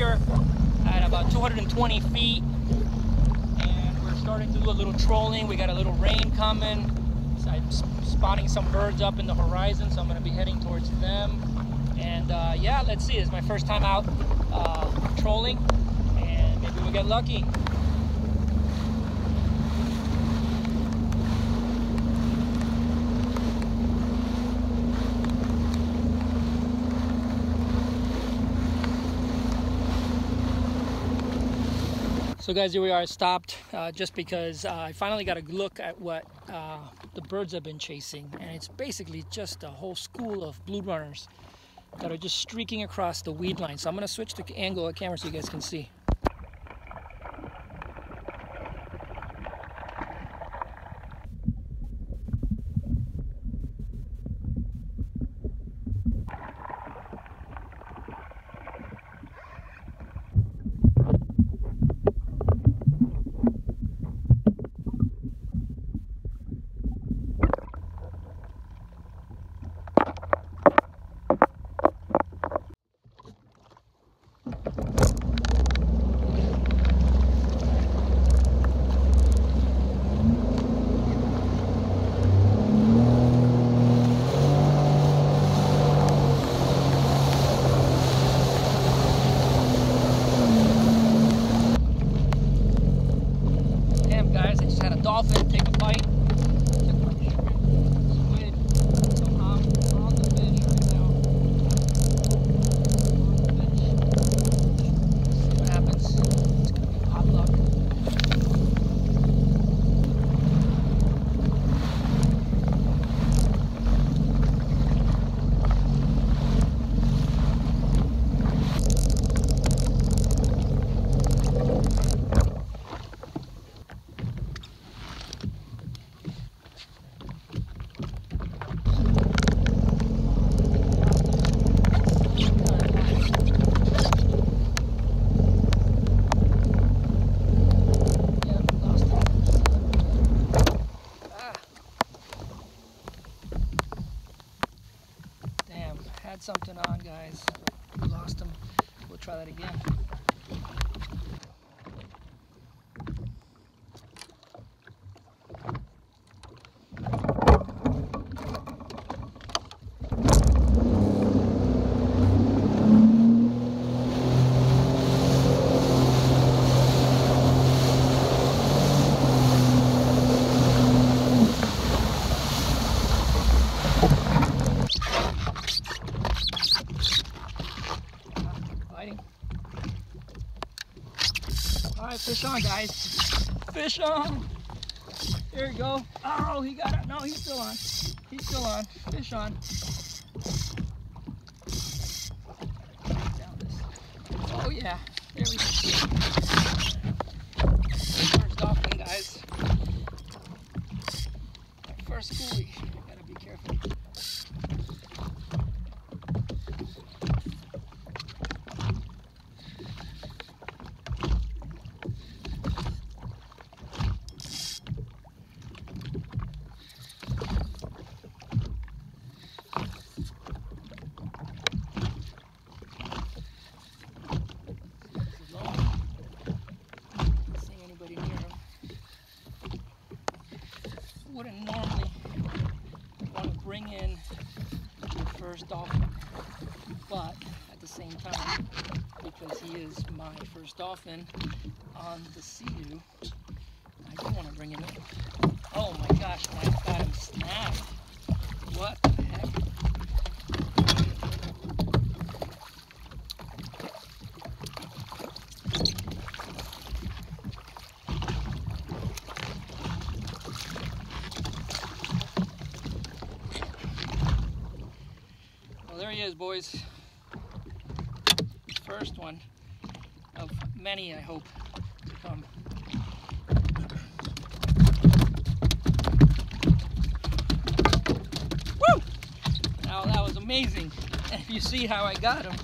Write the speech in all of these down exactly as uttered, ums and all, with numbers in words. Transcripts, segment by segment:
here at about two hundred twenty feet, and we're starting to do a little trolling. We got a little rain coming. So I'm spotting some birds up in the horizon, so I'm gonna be heading towards them. And uh, yeah, let's see. It's my first time out uh, trolling, and maybe we'll get lucky. So guys, here we are. I stopped uh, just because uh, I finally got a look at what uh, the birds have been chasing, and it's basically just a whole school of blue runners that are just streaking across the weed line. So I'm going to switch the angle of the camera so you guys can see. Something on, guys. We lost them. We'll try that again. Fish on, guys. Fish on. Here we go. Oh, he got it. No, he's still on. He's still on. Fish on. Oh, yeah. There we go. First dolphin, guys. First schoolie. Gotta be careful. Wouldn't normally want to bring in your first dolphin, but at the same time, because he is my first dolphin on the Sea-Doo, I do want to bring him in. Oh my gosh, I got him snapped. What the heck? There he is, boys. First one of many, I hope, to come. Woo! Now that was amazing. And you see how I got him.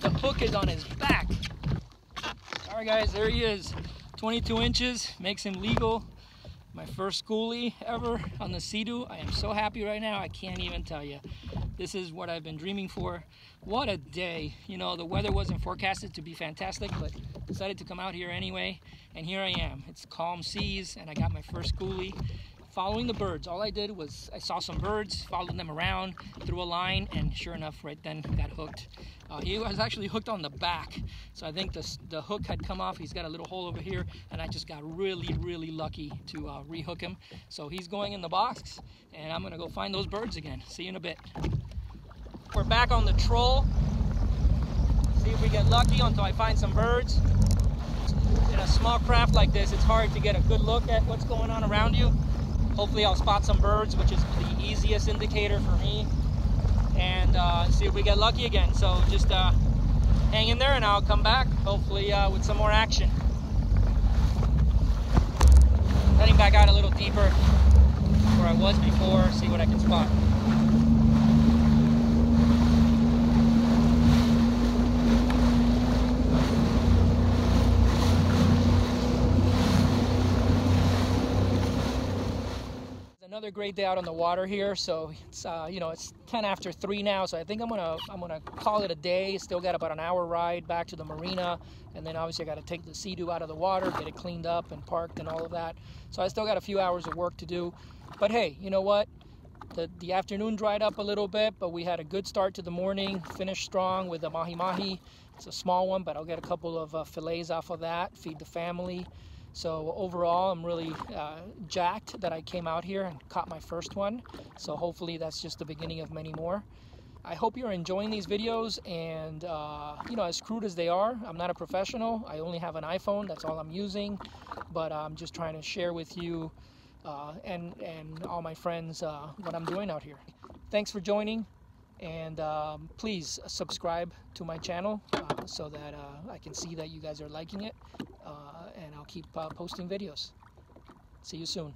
The hook is on his back. All right, guys, there he is. twenty-two inches, makes him legal. my first schoolie ever on the Sea-Doo. I am so happy right now, I can't even tell you. This is what I've been dreaming for. What a day. You know, the weather wasn't forecasted to be fantastic, but decided to come out here anyway, and here I am. It's calm seas, and I got my first schoolie. Following the birds, all I did was I saw some birds, followed them around, threw a line, and sure enough, right then got hooked. Uh, he was actually hooked on the back, so I think the, the hook had come off. He's got a little hole over here, and I just got really, really lucky to uh, rehook him. So he's going in the box, and I'm gonna go find those birds again. See you in a bit. We're back on the troll. See if we get lucky until I find some birds. In a small craft like this, it's hard to get a good look at what's going on around you. Hopefully I'll spot some birds, which is the easiest indicator for me, and uh, see if we get lucky again. So just uh, hang in there and I'll come back, hopefully uh, with some more action. Heading back out a little deeper where I was before, see what I can spot. Another great day out on the water here. So it's uh, you know, it's ten after three now, so I think I'm gonna I'm gonna call it a day. Still got about an hour ride back to the marina, and then obviously I got to take the Sea-Doo out of the water, get it cleaned up and parked and all of that. So I still got a few hours of work to do, but hey, you know what? The, the afternoon dried up a little bit, but we had a good start to the morning. Finished strong with a mahi-mahi. It's a small one, but I'll get a couple of uh, fillets off of that, feed the family. So overall, I'm really uh, jacked that I came out here and caught my first one. So hopefully that's just the beginning of many more. I hope you're enjoying these videos, and uh, you know, as crude as they are, I'm not a professional. I only have an iPhone, that's all I'm using, but I'm just trying to share with you uh, and, and all my friends uh, what I'm doing out here. Thanks for joining, and um, please subscribe to my channel uh, so that uh, I can see that you guys are liking it. Uh, and I'll keep uh, posting videos. See you soon.